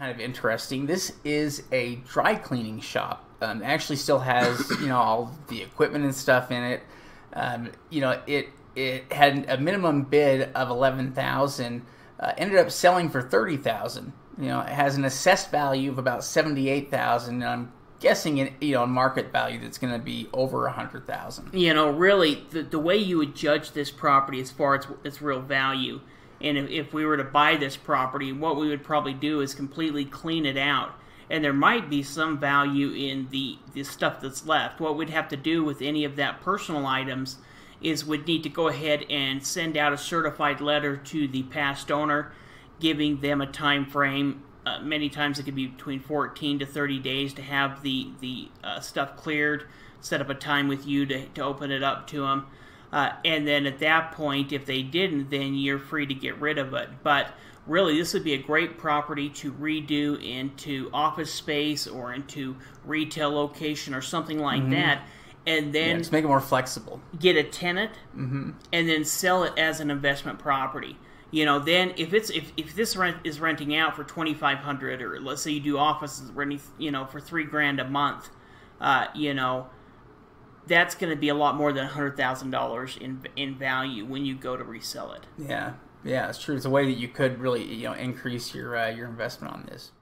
kind of interesting. This is a dry cleaning shop. It actually still has, you know, all the equipment and stuff in it. You know, it had a minimum bid of $11,000, ended up selling for $30,000. You know, it has an assessed value of about $78,000, and I'm guessing it, you know, market value that's going to be over $100,000. You know, really, the way you would judge this property as far as its real value, and if we were to buy this property, what we would probably do is completely clean it out. And there might be some value in the stuff that's left. What we'd have to do with any of that personal items is we'd need to go ahead and send out a certified letter to the past owner, giving them a time frame. Many times it could be between 14 to 30 days to have the stuff cleared, set up a time with you to open it up to them. And then at that point, if they didn't, then you're free to get rid of it. But really, this would be a great property to redo into office space or into retail location or something like that. And then just make it more flexible. Get a tenant and then sell it as an investment property. You know, then if this is renting out for $2,500, or let's say you do offices renting, you know, for $3,000 a month, you know, that's going to be a lot more than $100,000 in value when you go to resell it. Yeah. Yeah, it's true. It's a way that you could really, you know, increase your investment on this.